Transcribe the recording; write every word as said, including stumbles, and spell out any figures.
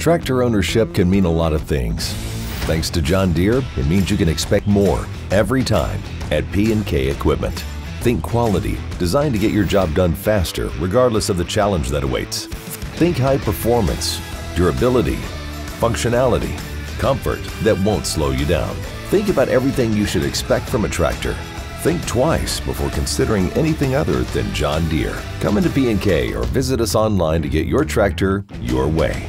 Tractor ownership can mean a lot of things. Thanks to John Deere, it means you can expect more every time at P and K Equipment. Think quality, designed to get your job done faster regardless of the challenge that awaits. Think high performance, durability, functionality, comfort that won't slow you down. Think about everything you should expect from a tractor. Think twice before considering anything other than John Deere. Come into P and K or visit us online to get your tractor your way.